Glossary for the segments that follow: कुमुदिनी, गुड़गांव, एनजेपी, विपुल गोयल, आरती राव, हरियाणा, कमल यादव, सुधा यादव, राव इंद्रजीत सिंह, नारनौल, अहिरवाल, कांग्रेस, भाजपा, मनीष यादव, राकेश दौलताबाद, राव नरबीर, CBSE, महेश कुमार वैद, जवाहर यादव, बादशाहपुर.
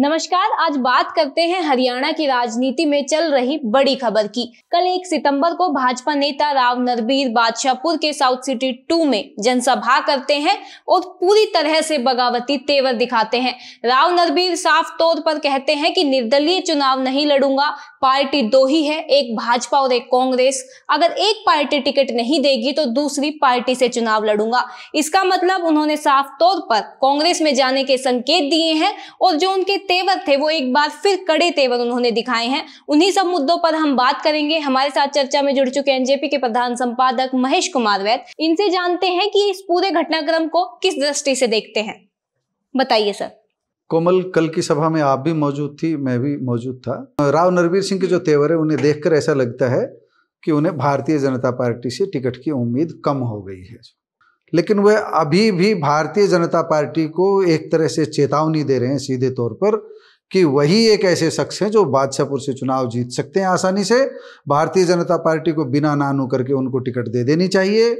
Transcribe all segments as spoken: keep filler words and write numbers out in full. नमस्कार। आज बात करते हैं हरियाणा की राजनीति में चल रही बड़ी खबर की। कल एक सितंबर को भाजपा नेता राव नरबीर बादशाहपुर के साउथ सिटी टू में जनसभा करते हैं और पूरी तरह से बगावती तेवर दिखाते हैं। राव नरबीर साफ तौर पर कहते हैं कि निर्दलीय चुनाव नहीं लड़ूंगा, पार्टी दो ही है, एक भाजपा और एक कांग्रेस। अगर एक पार्टी टिकट नहीं देगी तो दूसरी पार्टी से चुनाव लड़ूंगा। इसका मतलब उन्होंने साफ तौर पर कांग्रेस में जाने के संकेत दिए हैं और जो उनके तेवर थे वो एक बार फिर कड़े तेवर उन्होंने दिखाए हैं। उन्हीं सब मुद्दों पर हम बात करेंगे। हमारे साथ चर्चा में जुड़ चुके एनजेपी के प्रधान संपादक महेश कुमार वैद, इनसे जानते हैं कि इस पूरे घटनाक्रम को किस दृष्टि से देखते हैं। बताइए सर। कोमल, कल की सभा में आप भी मौजूद थी, मैं भी मौजूद था। राव नरबीर सिंह के जो तेवर है उन्हें देखकर ऐसा लगता है कि उन्हें भारतीय जनता पार्टी से टिकट की उम्मीद कम हो गई है, लेकिन वह अभी भी भारतीय जनता पार्टी को एक तरह से चेतावनी दे रहे हैं सीधे तौर पर कि वही एक ऐसे शख्स हैं जो बादशाहपुर से चुनाव जीत सकते हैं आसानी से। भारतीय जनता पार्टी को बिना नानू करके उनको टिकट दे देनी चाहिए,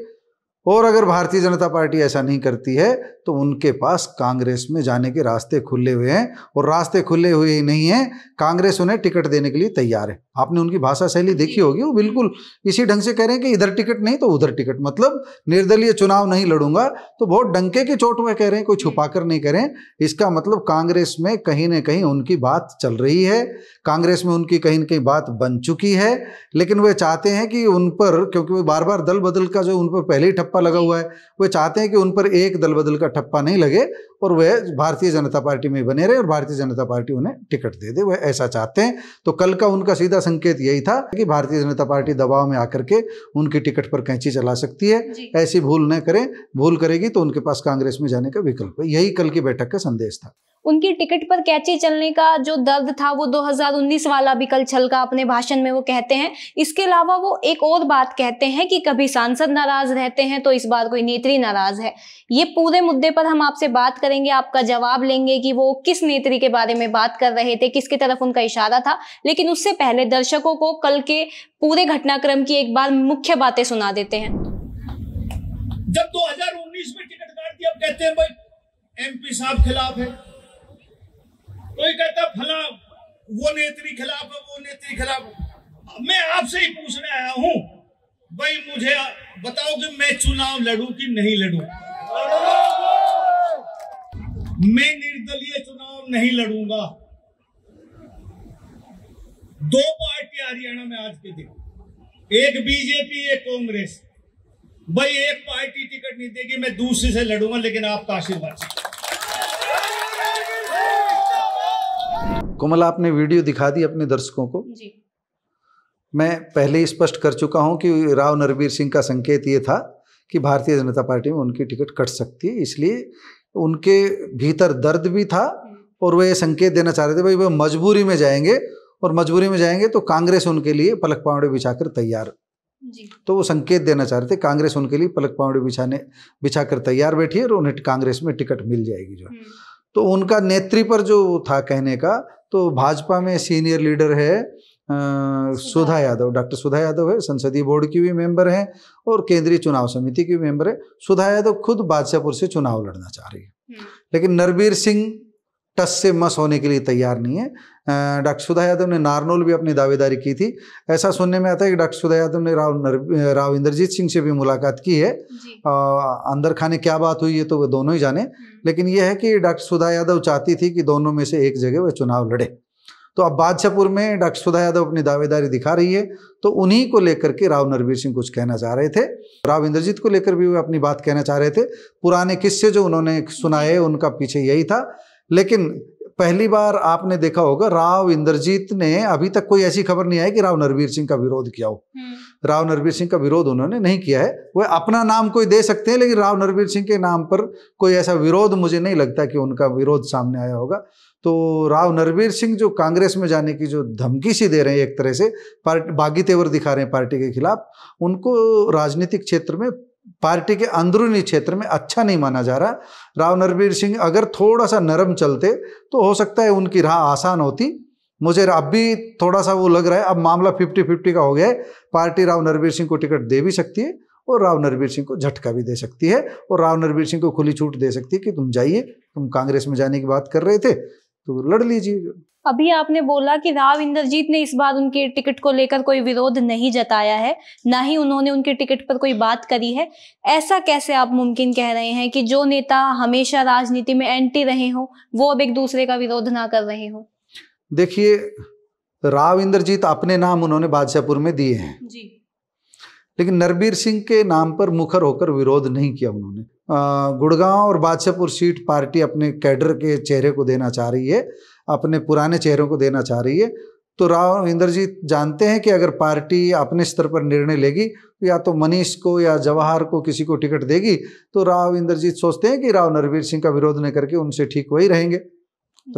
और अगर भारतीय जनता पार्टी ऐसा नहीं करती है तो उनके पास कांग्रेस में जाने के रास्ते खुले हुए हैं। और रास्ते खुले हुए ही नहीं हैं, कांग्रेस उन्हें टिकट देने के लिए तैयार है। आपने उनकी भाषा शैली देखी होगी, वो बिल्कुल इसी ढंग से कह रहे हैं कि इधर टिकट नहीं तो उधर टिकट, मतलब निर्दलीय चुनाव नहीं लड़ूंगा। तो बहुत डंके की चोट में कह रहे हैं, कोई छुपा कर नहीं कह रहे हैं। इसका मतलब कांग्रेस में कहीं ना कहीं उनकी बात चल रही है, कांग्रेस में उनकी कहीं ना कहीं बात बन चुकी है, लेकिन वे चाहते हैं कि उन पर, क्योंकि वो बार बार दल बदल का जो उन पर पहले ही ठप्पा लगा हुआ है, वे चाहते हैं कि उन पर एक दल बदल का ठप्पा नहीं लगे और वह भारतीय जनता पार्टी में बने रहे और भारतीय जनता पार्टी उन्हें टिकट दे दे, वह ऐसा चाहते हैं। तो कल का उनका सीधा संकेत यही था कि भारतीय जनता पार्टी दबाव में आकर के उनकी टिकट पर कैंची चला सकती है, ऐसी भूल न करें, भूल करेगी तो उनके पास कांग्रेस में जाने का विकल्प है। यही कल की बैठक का संदेश था। उनकी टिकट पर कैंची चलने का जो दर्द था वो दो हज़ार उन्नीस वाला भी कल छलका अपने भाषण में वो कहते हैं। इसके अलावा वो एक और बात कहते हैं कि कभी सांसद नाराज रहते हैं तो इस बार कोई नेत्री नाराज है। ये पूरे मुद्दे पर हम आपसे बात करेंगे, आपका जवाब लेंगे कि वो किस नेत्री के बारे में बात कर रहे थे, किसकी तरफ उनका इशारा था। लेकिन उससे पहले दर्शकों को कल के पूरे घटनाक्रम की एक बार मुख्य बातें सुना देते हैं। जब दो हजार उन्नीस में टिकट काट दिया, कहते हैं भाई एमपी साहब खिलाफ है, कोई कहता फला वो नेत्री खिलाफ है, वो नेत्री खिलाफ। मैं आपसे ही पूछने आया हूं, भाई मुझे बताओ कि मैं चुनाव लड़ू कि नहीं लड़ू। मैं निर्दलीय चुनाव नहीं लड़ूंगा। दो पार्टियां हरियाणा में आज के दिन, एक बीजेपी एक कांग्रेस। भाई एक पार्टी टिकट नहीं देगी, मैं दूसरी से लड़ूंगा, लेकिन आपका आशीर्वाद। कोमल, आपने वीडियो दिखा दी अपने दर्शकों को जी। मैं पहले ही स्पष्ट कर चुका हूं कि राव नरबीर सिंह का संकेत ये था कि भारतीय जनता पार्टी में उनकी टिकट कट सकती है, इसलिए उनके भीतर दर्द भी था और वह संकेत देना चाह रहे थे भाई वह मजबूरी में जाएंगे, और मजबूरी में जाएंगे तो कांग्रेस उनके लिए पलक पावड़े बिछाकर तैयार जी। तो वो संकेत देना चाह रहे थे, कांग्रेस उनके लिए पलक पावड़े बिछाने बिछाकर तैयार बैठी है और उन्हें कांग्रेस में टिकट मिल जाएगी। जो तो उनका नेत्री पर जो था कहने का, तो भाजपा में सीनियर लीडर है सुधा यादव, डॉक्टर सुधा यादव है, संसदीय बोर्ड की भी मेंबर हैं और केंद्रीय चुनाव समिति की भी मेंबर है। सुधा यादव खुद बादशाहपुर से चुनाव लड़ना चाह रही है, लेकिन नरबीर सिंह टस से मस होने के लिए तैयार नहीं है। डॉक्टर सुधा यादव ने नारनौल भी अपनी दावेदारी की थी। ऐसा सुनने में आता है कि डॉक्टर सुधा यादव ने राव राव इंद्रजीत सिंह से भी मुलाकात की है। आ, अंदर खाने क्या बात हुई है तो वह दोनों ही जाने, लेकिन यह है कि डॉक्टर सुधा यादव चाहती थी कि दोनों में से एक जगह वह चुनाव लड़े। तो अब बादशाहपुर में डॉक्टर सुधा यादव अपनी दावेदारी दिखा रही है, तो उन्हीं को लेकर के राव नरबीर सिंह कुछ कहना चाह रहे थे। राव इंद्रजीत को लेकर भी वे अपनी बात कहना चाह रहे थे। पुराने किस्से जो उन्होंने सुनाए उनका पीछे यही था, लेकिन पहली बार आपने देखा होगा राव इंद्रजीत ने, अभी तक कोई ऐसी खबर नहीं आई कि राव नरबीर सिंह का विरोध किया हो। राव नरबीर सिंह का विरोध उन्होंने नहीं किया है। वह अपना नाम कोई दे सकते हैं, लेकिन राव नरबीर सिंह के नाम पर कोई ऐसा विरोध मुझे नहीं लगता कि उनका विरोध सामने आया होगा। तो राव नरबीर सिंह जो कांग्रेस में जाने की जो धमकी सी दे रहे हैं, एक तरह से पार्टी बागी तेवर दिखा रहे हैं पार्टी के खिलाफ, उनको राजनीतिक क्षेत्र में, पार्टी के अंदरूनी क्षेत्र में अच्छा नहीं माना जा रहा। राव नरबीर सिंह अगर थोड़ा सा नरम चलते तो हो सकता है उनकी राह आसान होती। मुझे अब भी थोड़ा सा वो लग रहा है, अब मामला फिफ्टी फिफ्टी का हो गया है। पार्टी राव नरबीर सिंह को टिकट दे भी सकती है और राव नरबीर सिंह को झटका भी दे सकती है और राव नरबीर सिंह को खुली छूट दे सकती है कि तुम जाइए, तुम कांग्रेस में जाने की बात कर रहे थे तो लड़ लीजिए। अभी आपने बोला कि राव इंद्रजीत ने इस बार उनके टिकट को लेकर कोई विरोध नहीं जताया है, ना ही उन्होंने उनके टिकट पर कोई बात करी है। ऐसा कैसे आप मुमकिन कह रहे हैं कि जो नेता हमेशा राजनीति में एंटी रहे हों वो अब एक दूसरे का विरोध ना कर रहे हों? देखिए, राव इंद्रजीत अपने नाम उन्होंने बादशाहपुर में दिए हैं जी, लेकिन नरबीर सिंह के नाम पर मुखर होकर विरोध नहीं किया उन्होंने। गुड़गांव और बादशाहपुर सीट पार्टी अपने कैडर के चेहरे को देना चाह रही है, अपने पुराने चेहरों को देना चाह रही है। तो राव इंद्रजीत जानते हैं कि अगर पार्टी अपने स्तर पर निर्णय लेगी तो या तो मनीष को या जवाहर को किसी को टिकट देगी। तो राव इंद्रजीत सोचते हैं कि राव नरबीर सिंह का विरोध न करके उनसे ठीक वही रहेंगे,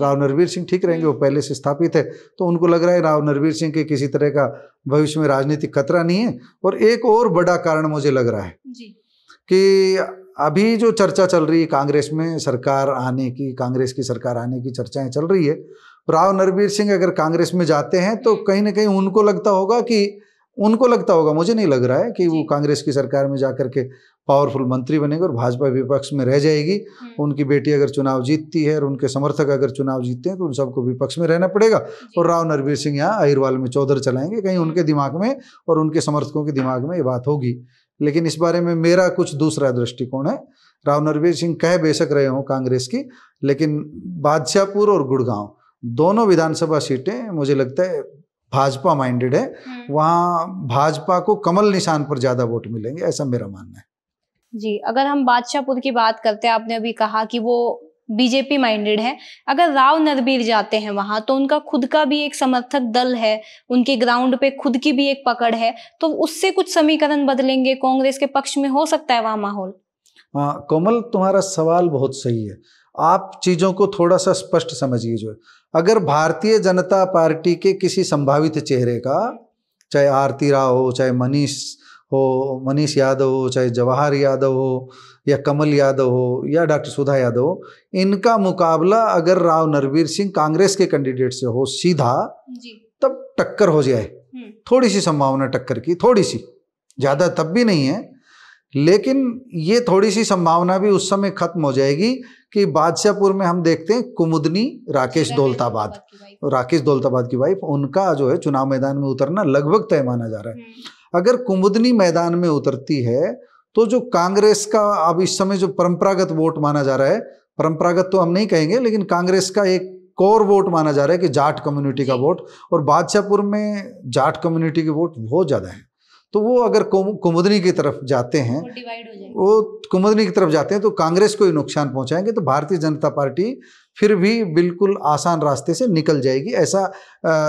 राव नरबीर सिंह ठीक रहेंगे, वो पहले से स्थापित है। तो उनको लग रहा है राव नरबीर सिंह के किसी तरह का भविष्य में राजनीतिक खतरा नहीं है। और एक और बड़ा कारण मुझे लग रहा है जी कि अभी जो चर्चा चल रही है कांग्रेस में, सरकार आने की, कांग्रेस की सरकार आने की चर्चाएं चल रही है। राव नरबीर सिंह अगर कांग्रेस में जाते हैं तो कहीं ना कहीं उनको लगता होगा कि उनको लगता होगा मुझे नहीं लग रहा है कि वो कांग्रेस की सरकार में जाकर के पावरफुल मंत्री बनेंगे और भाजपा विपक्ष में रह जाएगी। उनकी बेटी अगर चुनाव जीतती है और उनके समर्थक अगर चुनाव जीतते हैं तो उन सबको विपक्ष में रहना पड़ेगा और राव नरबीर सिंह यहाँ अहिरवाल में चौधर चलाएंगे। कहीं उनके दिमाग में और उनके समर्थकों के दिमाग में ये बात होगी। लेकिन इस बारे में मेरा कुछ दूसरा दृष्टिकोण है। राव नरबीर सिंह कह बेशक रहे हों कांग्रेस की, लेकिन बादशाहपुर और गुड़गांव दोनों विधानसभा सीटें मुझे लगता है भाजपा माइंडेड है, वहाँ भाजपा को कमल निशान पर ज्यादा वोट मिलेंगे, ऐसा मेरा मानना है जी। अगर हम बादशाहपुर की बात करते हैं, आपने अभी कहा कि वो बीजेपी माइंडेड है। अगर राव नरबीर जाते हैं वहाँ तो उनका खुद का भी एक समर्थक दल है, उनके ग्राउंड पे खुद की भी एक पकड़ है, तो उससे कुछ समीकरण बदलेंगे, कांग्रेस के पक्ष में हो सकता है वहाँ माहौल। हाँ कोमल, तुम्हारा सवाल बहुत सही है। आप चीज़ों को थोड़ा सा स्पष्ट समझिए। जो अगर भारतीय जनता पार्टी के किसी संभावित चेहरे का, चाहे आरती राव हो, चाहे मनीष हो, मनीष यादव हो, चाहे जवाहर यादव हो या कमल यादव हो या डॉक्टर सुधा यादव हो, इनका मुकाबला अगर राव नरबीर सिंह कांग्रेस के कैंडिडेट से हो सीधा जी, तब टक्कर हो जाए, थोड़ी सी संभावना टक्कर की, थोड़ी सी, ज़्यादा तब भी नहीं है, लेकिन ये थोड़ी सी संभावना भी उस समय खत्म हो जाएगी कि बादशाहपुर में हम देखते हैं कुमुदिनी, राकेश दौलताबाद राकेश दौलताबाद की वाइफ, उनका जो है चुनाव मैदान में उतरना लगभग तय माना जा रहा है। अगर कुमुदिनी मैदान में उतरती है तो जो कांग्रेस का अब इस समय जो परंपरागत वोट माना जा रहा है, परंपरागत तो हम नहीं कहेंगे, लेकिन कांग्रेस का एक कोर वोट माना जा रहा है कि जाट कम्युनिटी का वोट, और बादशाहपुर में जाट कम्युनिटी के वोट बहुत ज़्यादा है। तो वो अगर कुमुदिनी की तरफ जाते हैं, वो कुमुदिनी की तरफ जाते हैं तो कांग्रेस को ही नुकसान पहुंचाएंगे। तो भारतीय जनता पार्टी फिर भी बिल्कुल आसान रास्ते से निकल जाएगी, ऐसा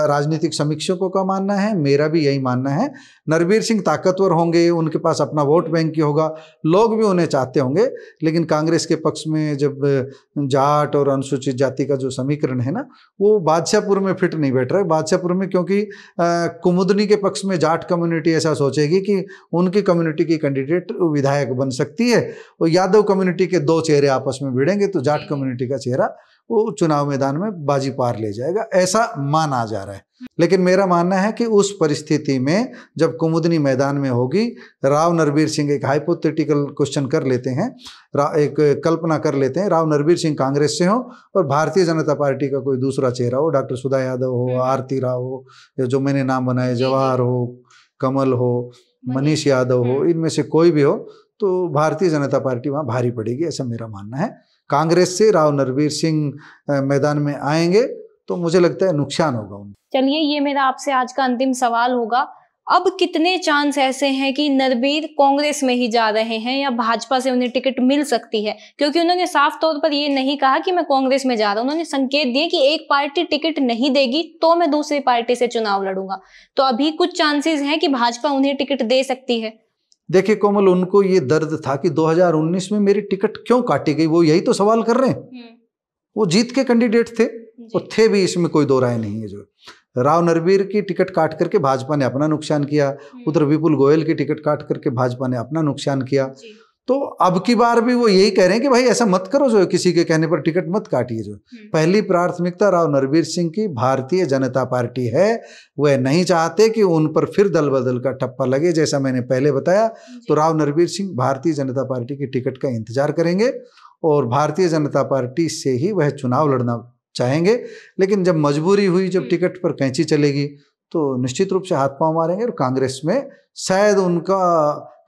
राजनीतिक समीक्षकों का मानना है, मेरा भी यही मानना है। नरबीर सिंह ताकतवर होंगे, उनके पास अपना वोट बैंक ही होगा, लोग भी उन्हें चाहते होंगे, लेकिन कांग्रेस के पक्ष में जब जाट और अनुसूचित जाति का जो समीकरण है ना, वो बादशाहपुर में फिट नहीं बैठ रहा है। बादशाहपुर में क्योंकि कुमुदिनी के पक्ष में जाट कम्युनिटी ऐसा सोचेगी कि उनकी कम्युनिटी की कैंडिडेट विधायक बन सकती है, और यादव कम्युनिटी के दो चेहरे आपस में भिड़ेंगे तो जाट कम्युनिटी का चेहरा वो चुनाव मैदान में बाजी पार ले जाएगा, ऐसा माना जा रहा है। लेकिन मेरा मानना है कि उस परिस्थिति में जब कुमुदिनी मैदान में होगी, राव नरबीर सिंह, एक हाइपोथेटिकल क्वेश्चन कर लेते हैं, एक कल्पना कर लेते हैं, राव नरबीर सिंह कांग्रेस से हो और भारतीय जनता पार्टी का कोई दूसरा चेहरा हो, डॉक्टर सुधा यादव हो, आरती राव हो, या जो मैंने नाम बनाए, जवाहर हो, कमल हो, मनीष यादव हो, इनमें से कोई भी हो, तो भारतीय जनता पार्टी वहाँ भारी पड़ेगी, ऐसा मेरा मानना है। कांग्रेस से राव नरबीर सिंह मैदान में आएंगे तो मुझे लगता है नुकसान होगा उन्हें। चलिए, ये मेरा आपसे आज का अंतिम सवाल होगा। अब कितने चांस ऐसे हैं कि नरबीर कांग्रेस में ही जा रहे हैं या भाजपा से उन्हें टिकट मिल सकती है? क्योंकि उन्होंने साफ तौर पर ये नहीं कहा कि मैं कांग्रेस में जा रहा हूँ, उन्होंने संकेत दिए कि एक पार्टी टिकट नहीं देगी तो मैं दूसरी पार्टी से चुनाव लड़ूंगा। तो अभी कुछ चांसेस हैं कि भाजपा उन्हें टिकट दे सकती है? देखिए कोमल, उनको ये दर्द था कि दो हज़ार उन्नीस में मेरी टिकट क्यों काटी गई, वो यही तो सवाल कर रहे हैं। वो जीत के कैंडिडेट थे और थे भी, इसमें कोई दो राय नहीं है। जो राव नरबीर की टिकट काट करके भाजपा ने अपना नुकसान किया, उधर विपुल गोयल की टिकट काट करके भाजपा ने अपना नुकसान किया। तो अब की बार भी वो यही कह रहे हैं कि भाई ऐसा मत करो, जो किसी के कहने पर टिकट मत काटिए। जो पहली प्राथमिकता राव नरबीर सिंह की भारतीय जनता पार्टी है, वह नहीं चाहते कि उन पर फिर दल बदल का ठप्पा लगे। जैसा मैंने पहले बताया, तो राव नरबीर सिंह भारतीय जनता पार्टी की टिकट का इंतजार करेंगे और भारतीय जनता पार्टी से ही वह चुनाव लड़ना चाहेंगे। लेकिन जब मजबूरी हुई, जब टिकट पर कैंची चलेगी, तो निश्चित रूप से हाथ पांव मारेंगे। और कांग्रेस में शायद उनका,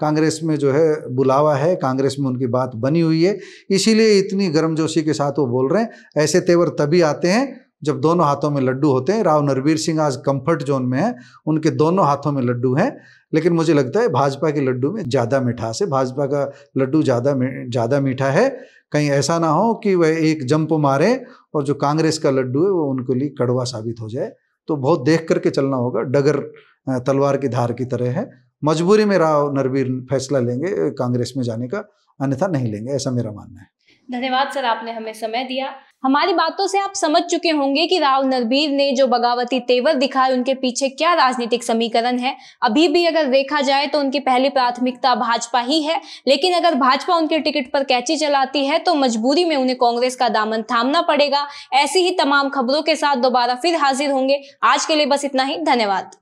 कांग्रेस में जो है बुलावा है, कांग्रेस में उनकी बात बनी हुई है, इसीलिए इतनी गर्मजोशी के साथ वो बोल रहे हैं। ऐसे तेवर तभी आते हैं जब दोनों हाथों में लड्डू होते हैं। राव नरबीर सिंह आज कंफर्ट जोन में हैं, उनके दोनों हाथों में लड्डू हैं, लेकिन मुझे लगता है भाजपा के लड्डू में ज़्यादा मिठास है। भाजपा का लड्डू ज़्यादा ज़्यादा मीठा है, कहीं ऐसा ना हो कि वह एक जंप मारे और जो कांग्रेस का लड्डू है वो उनके लिए कड़वा साबित हो जाए। तो बहुत देख करके चलना होगा, डगर तलवार की धार की तरह है। मजबूरी में राव नरबीर फैसला लेंगे कांग्रेस में जाने का, अन्यथा नहीं लेंगे, ऐसा मेरा मानना है। धन्यवाद सर, आपने हमें समय दिया। हमारी बातों से आप समझ चुके होंगे कि राव नरबीर ने जो बगावती तेवर दिखाए उनके पीछे क्या राजनीतिक समीकरण है। अभी भी अगर देखा जाए तो उनकी पहली प्राथमिकता भाजपा ही है, लेकिन अगर भाजपा उनके टिकट पर कैची चलाती है तो मजबूरी में उन्हें कांग्रेस का दामन थामना पड़ेगा। ऐसी ही तमाम खबरों के साथ दोबारा फिर हाजिर होंगे। आज के लिए बस इतना ही, धन्यवाद।